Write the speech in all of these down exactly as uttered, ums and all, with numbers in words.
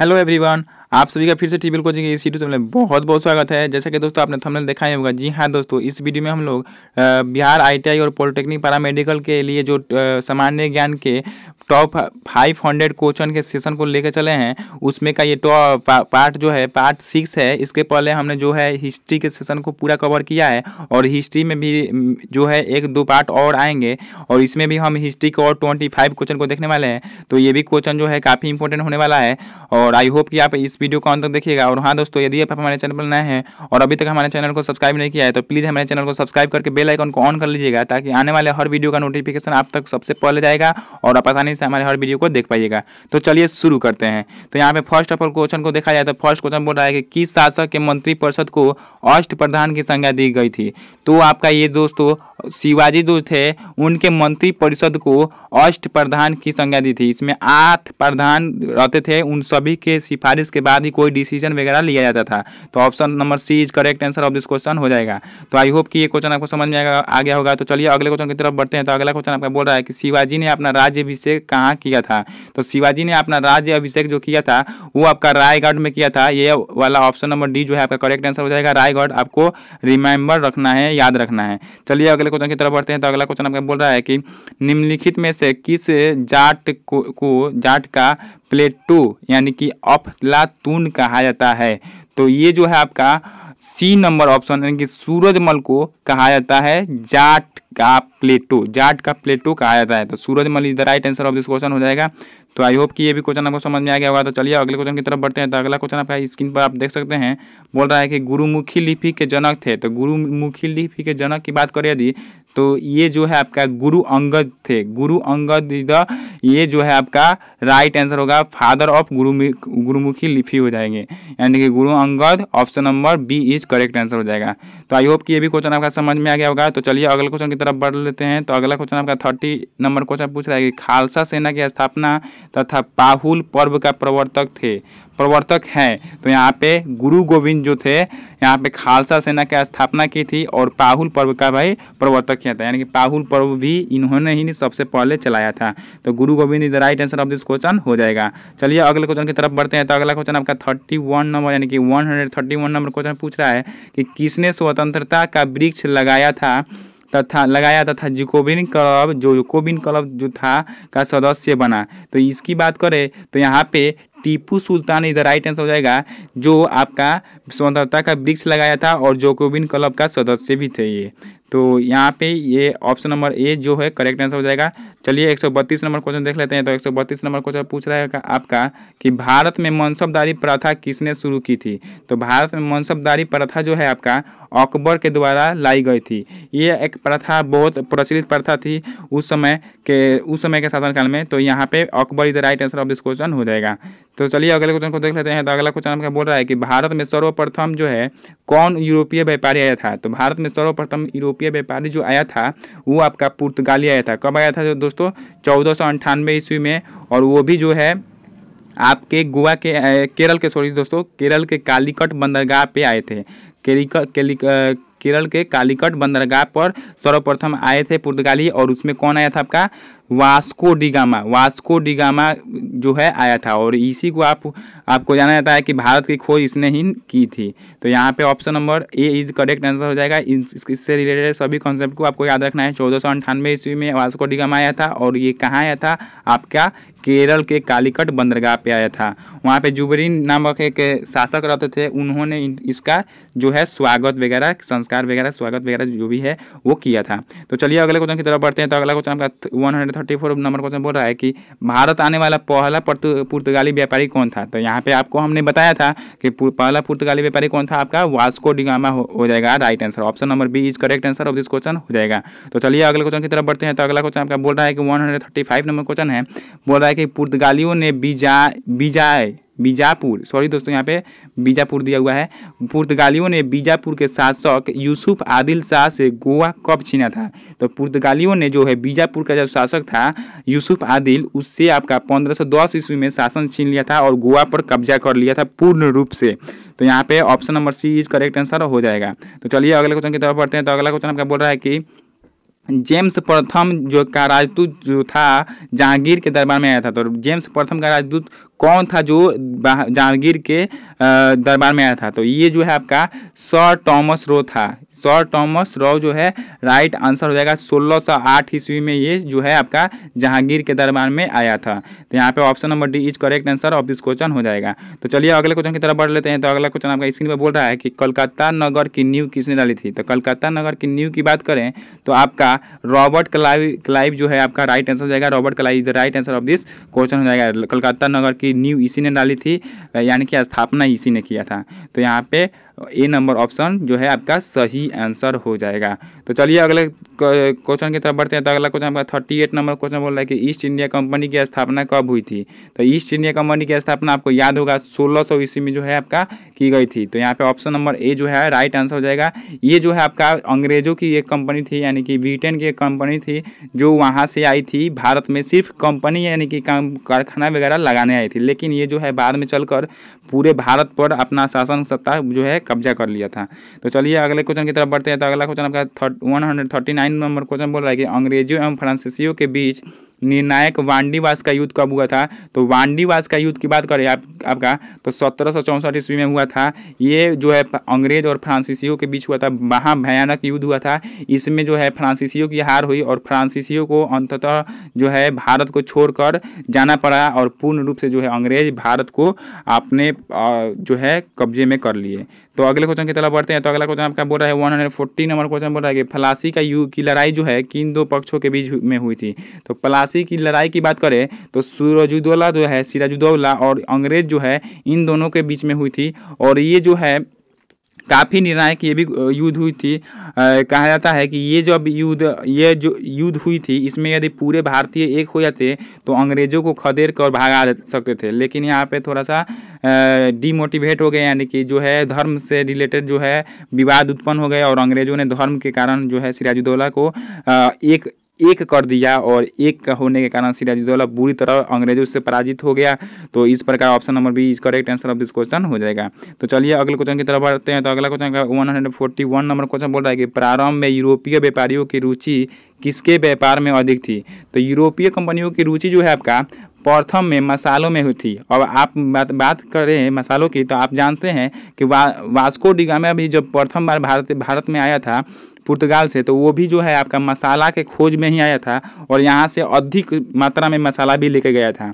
Hello everyone, आप सभी का फिर से टीवीएल कोचिंग इस यूट्यूब चैनल में बहुत बहुत स्वागत है। जैसा कि दोस्तों आपने थंबनेल देखा ही होगा। जी हाँ दोस्तों, इस वीडियो में हम लोग बिहार आईटीआई और पॉलिटेक्निक पैरामेडिकल के लिए जो सामान्य ज्ञान के टॉप फाइव हंड्रेड क्वेश्चन के सेशन को लेकर चले हैं उसमें का ये टॉप पा, पार्ट जो है पार्ट सिक्स है। इसके पहले हमने जो है हिस्ट्री के सेशन को पूरा कवर किया है और हिस्ट्री में भी जो है एक दो पार्ट और आएंगे और इसमें भी हम हिस्ट्री के और ट्वेंटी फाइव क्वेश्चन को देखने वाले हैं। तो ये भी क्वेश्चन जो है काफ़ी इंपॉर्टेंट होने वाला है और आई होप कि आप इस वीडियो को अंत तक देखिएगा। और हाँ दोस्तों, यदि आप हमारे चैनल पर नए हैं और अभी तक हमारे चैनल को सब्सक्राइब नहीं किया है तो प्लीज़ हमारे चैनल को सब्सक्राइब करके बेल आइकन को ऑन कर लीजिएगा ताकि आने वाले हर वीडियो का नोटिफिकेशन आप तक सबसे पहले जाएगा और आप आसानी हमारे हर वीडियो को देख पाइएगा। तो चलिए शुरू करते हैं। तो यहाँ पे फर्स्ट ऑफ ऑल क्वेश्चन को देखा जाए तो फर्स्ट क्वेश्चन बोल रहा है कि किस शासक के मंत्रिपरिषद को अष्ट प्रधान की संज्ञा दी गई थी। तो आपका ये दोस्तों शिवाजी जो थे उनके मंत्रिपरिषद को अष्ट प्रधान की संज्ञा दी थी। इसमें आठ प्रधान रहते थे, उन सभी के सिफारिश के बाद ही कोई डिसीजन वगैरह लिया जाता था। तो option number C is correct answer of this question हो जाएगा। तो आई होप कि ये क्वेश्चन आपको समझ में आ गया होगा। तो चलिए अगले क्वेश्चन की तरफ बढ़ते हैं। तो अगला क्वेश्चन आपका बोल रहा है कि शिवाजी ने अपना राज्य अभिषेक कहाँ किया था। तो शिवाजी ने अपना राज्य अभिषेक जो किया था वो आपका रायगढ़ में किया था। ये वाला ऑप्शन नंबर डी जो है आपका करेक्ट आंसर हो जाएगा। रायगढ़ आपको रिमेंबर रखना है, याद रखना है। चलिए अगले क्वेश्चन की तरफ बढ़ते हैं। तो अगला क्वेश्चन आपका बोल रहा है कि निम्नलिखित में से किस जाट को, को जाट का प्लेटो यानी कि अफलातून कहा जाता है। तो ये जो है आपका सी नंबर ऑप्शन यानी कि सूरजमल को कहा जाता है जाट का प्लेटो, जाट का प्लेटो कहा जाता है। तो Surajmal is the right answer of this question हो जाएगा। तो आई होप कि ये भी क्वेश्चन आपको समझ में आ गया होगा। तो चलिए अगले क्वेश्चन की तरफ बढ़ते हैं। तो अगला क्वेश्चन आपका स्क्रीन पर आप देख सकते हैं, बोल रहा है कि गुरुमुखी लिपि के जनक थे। तो गुरुमुखी लिपि के जनक की बात करें यदि तो ये जो है आपका गुरु अंगद थे। गुरु अंगद इज द ये जो है आपका राइट आंसर होगा, फादर ऑफ गुरु गुरुमुखी लिपि हो जाएंगे यानी कि Guru Angad. Option number B is correct answer हो जाएगा। तो आई होप कि ये भी क्वेश्चन आपका समझ में आ गया होगा। तो चलिए अगले क्वेश्चन की तरफ बढ़ लेते हैं। तो अगला क्वेश्चन आपका थर्टी नंबर क्वेश्चन पूछ रहा है कि खालसा सेना की स्थापना तथा पाहुल पर्व का प्रवर्तक थे प्रवर्तक हैं। तो यहाँ पे गुरु गोविंद जो थे यहाँ पे खालसा सेना की स्थापना की थी और पाहुल पर्व का भाई प्रवर्तक किया था यानी कि पाहुल पर्व भी इन्होंने ही सबसे पहले चलाया था। तो Guru Gobind is the right answer of this question हो जाएगा। चलिए अगले क्वेश्चन की तरफ बढ़ते हैं। तो अगला क्वेश्चन आपका थर्टी वन नंबर यानी कि one hundred thirty one number question पूछ रहा है कि किसने स्वतंत्रता का वृक्ष लगाया था तथा लगाया तथा जैकोबिन क्लब जो जैकोबिन क्लब जो था का सदस्य बना। तो इसकी बात करें तो यहाँ पे Tipu Sultan is the right answer हो जाएगा, जो आपका स्वतंत्रता का वृक्ष लगाया था और जैकोबिन क्लब का सदस्य भी थे ये। तो यहाँ पे ये ऑप्शन नंबर ए जो है करेक्ट आंसर हो जाएगा। चलिए एक सौ बत्तीस नंबर क्वेश्चन देख लेते हैं। तो एक सौ बत्तीस नंबर क्वेश्चन पूछ रहा है आपका कि भारत में मनसबदारी प्रथा किसने शुरू की थी। तो भारत में मनसबदारी प्रथा जो है आपका अकबर के द्वारा लाई गई थी। ये एक प्रथा बहुत प्रचलित प्रथा थी उस समय के उस समय के शासनकाल में। तो यहाँ पे Akbar is the right answer of this question हो जाएगा। तो चलिए अगले क्वेश्चन को देख लेते हैं। तो अगला क्वेश्चन आपका बोल रहा है कि भारत में सर्वप्रथम जो है कौन यूरोपीय व्यापारी आया था। तो भारत में सर्वप्रथम यूरोपीय व्यापारी जो आया था वो आपका पुर्तगाली आया था। कब आया था जो दोस्तों चौदह सौ अंठानवे ईस्वी में, और वो भी जो है आपके गोवा के केरल के सॉरी दोस्तों केरल के कालीकट बंदरगाह पे आए थे। केलिक केरल के कालीकट बंदरगाह पर सर्वप्रथम आए थे पुर्तगाली। और उसमें कौन आया था आपका Vasco da Gama, Vasco da Gama जो है आया था। और इसी को आप आपको जाना जाता है कि भारत की खोज इसने ही की थी। तो यहाँ पे option number A is correct answer हो जाएगा। इससे रिलेटेड सभी कॉन्सेप्ट को आपको याद रखना है। चौदह सौ अंठानवे ईस्वी में वास्को डी गामा आया था और ये कहाँ आया था आपका केरल के कालीकट बंदरगाह पे आया था। वहाँ पे जुबरीन नामक एक शासक रहते थे, उन्होंने इसका जो है स्वागत वगैरह संस्कार वगैरह स्वागत वगैरह जो भी है वो किया था। तो चलिए अगले क्वेश्चन की तरफ बढ़ते हैं। तो अगला क्वेश्चन आपका one hundred thirty four number question बोल रहा है कि भारत आने वाला पहला पुर्तगाली व्यापारी कौन था। तो यहाँ पे आपको हमने बताया था कि पहला पुर्तगाली व्यापारी कौन था आपका वास्को डी गामा हो जाएगा right answer. Option number B is correct answer of this question हो जाएगा। तो चलिए अगले क्वेश्चन की तरफ बढ़ते हैं। तो अगला क्वेश्चन आपका बोल रहा है कि one hundred thirty five number question है, बोल रहा है कि पुर्तगालियों ने बीजा बीजाय बीजापुर सॉरी दोस्तों यहाँ पे बीजापुर दिया हुआ है, पुर्तगालियों ने बीजापुर के शासक यूसुफ आदिल शाह से गोवा कब छीना था। तो पुर्तगालियों ने जो है बीजापुर का जो शासक था यूसुफ आदिल उससे आपका पंद्रह सौ दस ईस्वी में शासन छीन लिया था और गोवा पर कब्जा कर लिया था पूर्ण रूप से। तो यहाँ पे option number C is correct answer हो जाएगा। तो चलिए अगले क्वेश्चन की तरफ बढ़ते हैं। तो अगला क्वेश्चन आपका बोल रहा है कि जेम्स प्रथम जो का राजदूत जो था जहांगीर के दरबार में आया था। तो जेम्स प्रथम का राजदूत कौन था जो जहांगीर के दरबार में आया था? तो ये जो है आपका सर थॉमस रो था। सर थॉमस रो जो है राइट आंसर हो जाएगा। सोलह सौ आठ ईस्वी में ये जो है आपका जहांगीर के दरबार में आया था। तो यहाँ पे option number D is correct answer of this question हो जाएगा। तो चलिए अगले क्वेश्चन की तरफ बढ़ लेते हैं। तो अगला क्वेश्चन आपका स्क्रीन पर बोल रहा है कि कलकत्ता नगर की नींव किसने डाली थी? तो कलकत्ता नगर की नींव की बात करें तो आपका रॉबर्ट क्लाइव क्लाइव जो है आपका राइट आंसर हो जाएगा। Robert Clive is the right answer of this question हो जाएगा। कलकत्ता नगर की नींव इसी ने डाली थी, यानी कि स्थापना इसी ने किया था। तो यहाँ पे ए नंबर ऑप्शन जो है आपका सही आंसर हो जाएगा। तो चलिए अगले क्वेश्चन की तरफ बढ़ते हैं। तो अगला क्वेश्चन आपका अड़तीस नंबर क्वेश्चन बोल रहा है कि ईस्ट इंडिया कंपनी की स्थापना कब हुई थी? तो ईस्ट इंडिया कंपनी की स्थापना आपको याद होगा सोलह सौ ईस्वी में जो है आपका की गई थी। तो यहाँ पे ऑप्शन नंबर ए जो है राइट आंसर हो जाएगा। ये जो है आपका अंग्रेजों की एक कंपनी थी, यानी कि ब्रिटेन की एक कंपनी थी जो वहाँ से आई थी भारत में, सिर्फ कंपनी यानी कि कारखाना वगैरह लगाने आई थी। लेकिन ये जो है बाद में चलकर पूरे भारत पर अपना शासन सत्ता जो है कब्जा कर लिया था। तो चलिए अगले क्वेश्चन की तरफ बढ़ते हैं। तो अगला क्वेश्चन आपका एक सौ उनतालीस नंबर क्वेश्चन बोल रहा है कि अंग्रेजों एवं फ्रांसीसियों के बीच निर्णायक वांडीवास का युद्ध कब हुआ था? तो वांडीवास का युद्ध की बात करें आप आपका तो सत्रह सौ चौंसठ ईस्वी में हुआ था। ये जो है अंग्रेज और फ्रांसीसियों के बीच हुआ था। वहाँ भयानक युद्ध हुआ था। इसमें जो है फ्रांसीसियों की हार हुई और फ्रांसीसियों को अंततः जो है भारत को छोड़कर जाना पड़ा और पूर्ण रूप से जो है अंग्रेज भारत को अपने जो है कब्जे में कर लिए। तो अगले क्वेश्चन की तरफ बढ़ते हैं। तो अगला क्वेश्चन आपका बोल रहा है one hundred forty number question बोल रहा है कि प्लासी का युद्ध की लड़ाई जो है किन दो पक्षों के बीच में हुई थी? तो प्लासी की लड़ाई की बात करें तो सिराजुद्दौला जो है सिराजुद्दौला और अंग्रेज जो है इन दोनों के बीच में हुई थी। और ये जो है काफ़ी निर्णायक ये भी युद्ध हुई थी। आ, कहा जाता है कि ये जब युद्ध ये जो युद्ध हुई थी इसमें यदि पूरे भारतीय एक हो जाते तो अंग्रेजों को खदेड़ कर भगा सकते थे। लेकिन यहाँ पे थोड़ा सा डिमोटिवेट हो गए, यानी कि जो है धर्म से रिलेटेड जो है विवाद उत्पन्न हो गए और अंग्रेजों ने धर्म के कारण जो है सिराजुद्दौला को आ, एक एक कर दिया और एक होने के कारण सिराजुद्दौला बुरी तरह अंग्रेजों से पराजित हो गया। तो इस प्रकार option number B is correct answer of this question हो जाएगा। तो चलिए अगले क्वेश्चन की तरफ बढ़ते हैं। तो अगला क्वेश्चन का one hundred forty one number question बोल रहा है कि प्रारंभ में यूरोपीय व्यापारियों की रुचि किसके व्यापार में अधिक थी? तो यूरोपीय कंपनियों की रुचि जो है आपका प्रथम में मसालों में हुई थी। अब आप बात बात करें मसालों की तो आप जानते हैं कि वा, वास्को डी गामा भी जब प्रथम बार भारत भारत में आया था पुर्तगाल से, तो वो भी जो है आपका मसाला के खोज में ही आया था और यहाँ से अधिक मात्रा में मसाला भी लेके गया था। आ,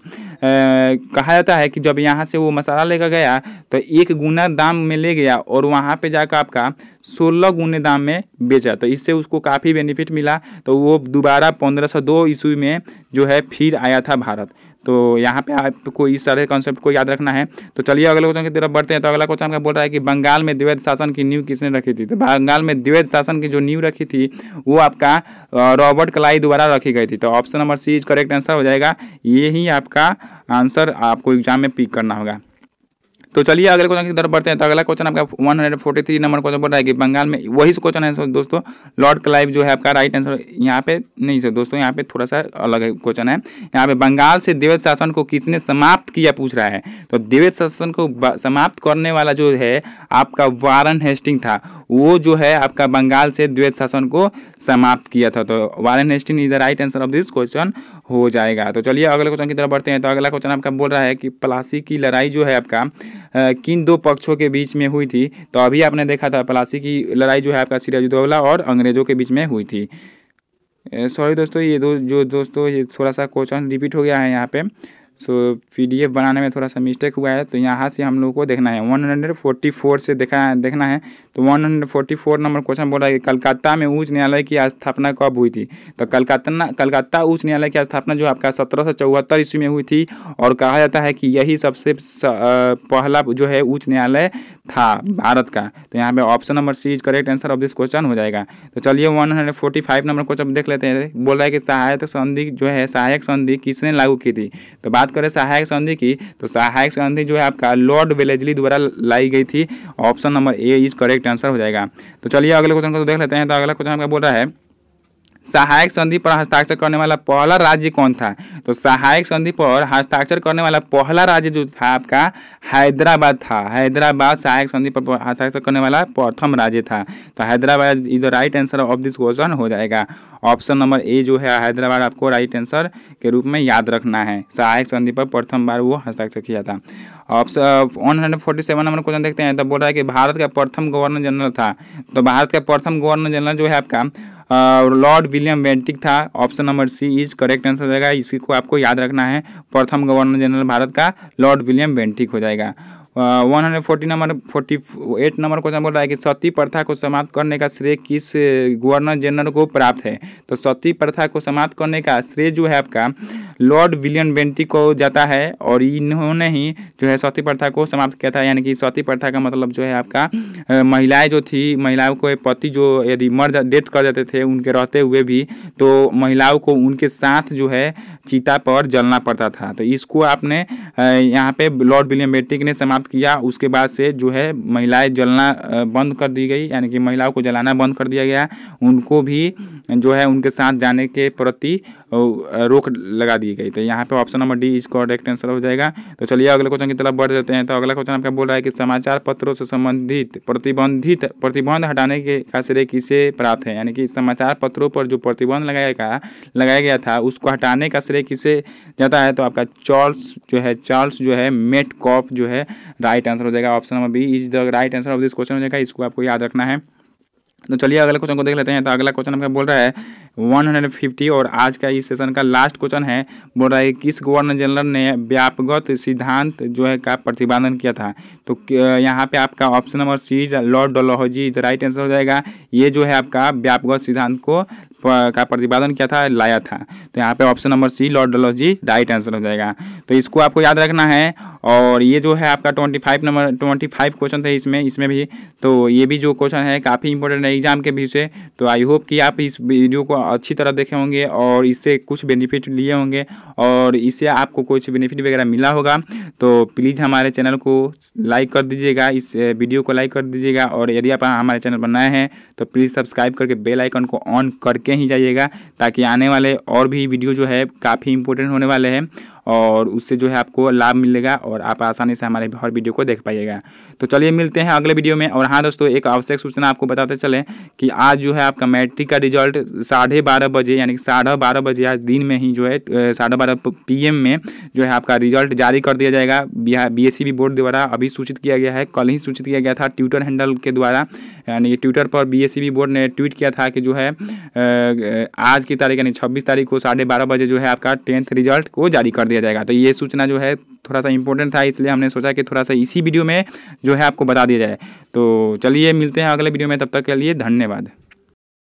कहा जाता है कि जब यहाँ से वो मसाला लेकर गया तो एक गुना दाम में ले गया और वहाँ पे जाकर आपका सोलह गुने दाम में बेचा। तो इससे उसको काफ़ी बेनिफिट मिला। तो वो दोबारा पंद्रह सौ दो ईस्वी में जो है फिर आया था भारत। तो यहाँ पे आपको इस सारे कॉन्सेप्ट को याद रखना है। तो चलिए अगले क्वेश्चन की तरफ बढ़ते हैं। तो अगला क्वेश्चन आपका बोल रहा है कि बंगाल में द्वैध शासन की नींव किसने रखी थी? तो बंगाल में द्वैध शासन की जो नींव रखी थी वो आपका रॉबर्ट क्लाइव द्वारा रखी गई थी। तो option number C is correct answer हो जाएगा। ये ही आपका आंसर आपको एग्जाम में पिक करना होगा। तो चलिए अगले क्वेश्चन की तरफ बढ़ते हैं। तो अगला क्वेश्चन आपका एक सौ तैंतालीस नंबर क्वेश्चन बोल रहा है कि बंगाल में वही क्वेश्चन है दोस्तों, लॉर्ड क्लाइव जो है आपका राइट आंसर यहाँ पे नहीं सर दोस्तों, यहाँ पे थोड़ा सा अलग क्वेश्चन है। यहाँ पे बंगाल से द्वैध शासन को किसने समाप्त किया पूछ रहा है। तो द्वैध शासन को समाप्त करने वाला जो है आपका वारेन हेस्टिंग था। वो जो है आपका बंगाल से द्वैध शासन को समाप्त किया था। तो Warren Hasting is the right answer of this question हो जाएगा। तो चलिए अगले क्वेश्चन की तरफ बढ़ते हैं। तो अगला क्वेश्चन आपका बोल रहा है कि प्लासी की लड़ाई जो है आपका किन दो पक्षों के बीच में हुई थी। तो अभी आपने देखा था प्लासी की लड़ाई जो है आपका सिराजुद्दौला और अंग्रेजों के बीच में हुई थी। सॉरी दोस्तों, ये दो जो दोस्तों ये थोड़ा सा क्वेश्चन रिपीट हो गया है यहाँ पे। सो पीडीएफ बनाने में थोड़ा सा मिस्टेक हुआ है। तो यहाँ से हम लोगों को देखना है एक सौ चौवालीस से देखा देखना है। तो एक सौ चौवालीस नंबर क्वेश्चन बोला है कि कलकत्ता में उच्च न्यायालय की स्थापना कब हुई थी। तो कलकत्ता कलकत्ता उच्च न्यायालय की स्थापना जो आपका सत्रह सौ चौहत्तर ईस्वी में हुई थी और कहा जाता है कि यही सबसे पहला जो है उच्च न्यायालय था भारत का। तो यहाँ पर option number C is correct answer of this question हो जाएगा। तो चलिए एक सौ पैंतालीस नंबर क्वेश्चन देख लेते हैं। बोल रहा है कि सहायक संधि जो है सहायक संधि किसने लागू की थी। तो बात करें सहायक संधि की तो सहायक संधि जो है आपका लॉर्ड वेलेजली द्वारा लाई गई थी। Option number A is correct answer हो जाएगा। तो चलिए अगले क्वेश्चन को देख लेते हैं। तो अगला क्वेश्चन आपका बोल रहा है सहायक संधि पर हस्ताक्षर करने वाला पहला राज्य कौन था। तो सहायक संधि पर हस्ताक्षर करने वाला पहला राज्य जो था आपका हैदराबाद था। हैदराबाद सहायक संधि पर हस्ताक्षर करने वाला प्रथम राज्य था। तो Hyderabad is the right answer of this question हो जाएगा। ऑप्शन नंबर ए जो है हैदराबाद आपको राइट आंसर के रूप में याद रखना है। सहायक संधि पर प्रथम बार वो हस्ताक्षर किया था। Option one hundred forty seven number question देखते हैं तो बोल रहा है कि भारत का प्रथम गवर्नर जनरल था, तो भारत का प्रथम गवर्नर जनरल जो है आपका लॉर्ड विलियम बेंटिक था। Option number C is correct answer रहेगा, इसी को आपको याद रखना है, प्रथम गवर्नर जनरल भारत का लॉर्ड विलियम बेंटिक हो जाएगा। One hundred forty number forty eight number question बोल रहा है कि सती प्रथा को समाप्त करने का श्रेय किस गवर्नर जनरल को प्राप्त है, तो सती प्रथा को समाप्त करने का श्रेय जो है आपका लॉर्ड विलियम बेंटिक को जाता है और इन्होंने ही जो है सती प्रथा को समाप्त किया था। यानी कि सती प्रथा का मतलब जो है आपका महिलाएं जो थी, महिलाओं को पति जो यदि मर डेथ कर जाते थे उनके रहते हुए भी तो महिलाओं को उनके साथ जो है चिता पर जलना पड़ता था, तो इसको आपने यहाँ पे लॉर्ड विलियम बेंटिक ने समाप्त किया। उसके बाद से जो है महिलाएं जलना बंद कर दी गई, यानी कि महिलाओं को जलाना बंद कर दिया गया, उनको भी जो है उनके साथ जाने के प्रति रोक लगा दी गई। तो यहाँ पे ऑप्शन नंबर डी इसका करेक्ट आंसर हो जाएगा। तो चलिए अगले क्वेश्चन की तरफ बढ़ जाते हैं। तो अगला क्वेश्चन आपका बोल रहा है कि समाचार पत्रों से संबंधित प्रतिबंधित प्रतिबंध हटाने के का श्रेय किसे प्राप्त है, यानी कि समाचार पत्रों पर जो प्रतिबंध लगाया गया लगाया गया था उसको हटाने का श्रेय किसे जाता है, तो आपका चार्ल्स जो है चार्ल्स जो है मेटकॉफ जो है राइट आंसर हो जाएगा। Option number B is the right answer of this question हो जाएगा, इसको आपको याद रखना है। तो चलिए अगले क्वेश्चन को देख लेते हैं। तो अगला क्वेश्चन आपका बोल रहा है एक सौ पचास और आज का इस सेशन का लास्ट क्वेश्चन है, बोल रहा है किस गवर्नर जनरल ने व्यापक सिद्धांत जो है का प्रतिपादन किया था, तो यहाँ पे आपका option number C Lord Dalhousie is right answer हो जाएगा। ये जो है आपका व्यापक सिद्धांत को का प्रतिपादन किया था, लाया था, तो यहाँ पे option number C Lord Dalhousie right answer हो जाएगा। तो इसको आपको याद रखना है। और ये जो है आपका twenty five number twenty five question थे इसमें इसमें भी, तो ये भी जो क्वेश्चन है काफ़ी इंपॉर्टेंट है एग्जाम के भी से। तो आई होप कि आप इस वीडियो को अच्छी तरह देखे होंगे और इससे कुछ बेनिफिट लिए होंगे और इससे आपको कुछ बेनिफिट वगैरह मिला होगा। तो प्लीज़ हमारे चैनल को लाइक कर दीजिएगा, इस वीडियो को लाइक कर दीजिएगा, और यदि आप हमारे चैनल पर नए हैं तो प्लीज़ सब्सक्राइब करके बेल आइकन को ऑन करके ही जाइएगा, ताकि आने वाले और भी वीडियो जो है काफ़ी इंपॉर्टेंट होने वाले हैं और उससे जो है आपको लाभ मिलेगा और आप आसानी से हमारे हर वीडियो को देख पाइएगा। तो चलिए मिलते हैं अगले वीडियो में। और हाँ दोस्तों, एक आवश्यक सूचना आपको बताते चलें कि आज जो है आपका मैट्रिक का रिजल्ट साढ़े बारह बजे यानी कि साढ़े बारह बजे आज दिन में ही जो है साढ़े बारह पी एम में जो है आपका रिजल्ट जारी कर दिया जाएगा। Bihar B S C B board द्वारा अभी सूचित किया गया है, कल ही सूचित किया गया था ट्विटर हैंडल के द्वारा, यानी कि ट्विटर पर B S C B board ने ट्वीट किया था कि जो है आज की तारीख यानी छब्बीस तारीख को साढ़े बारह बजे जो है आपका टेंथ रिजल्ट को जारी कर दिया जाएगा। तो ये सूचना जो है थोड़ा सा इंपॉर्टेंट था, इसलिए हमने सोचा कि थोड़ा सा इसी वीडियो में जो है आपको बता दिया जाए। तो चलिए मिलते हैं अगले वीडियो में, तब तक के लिए धन्यवाद।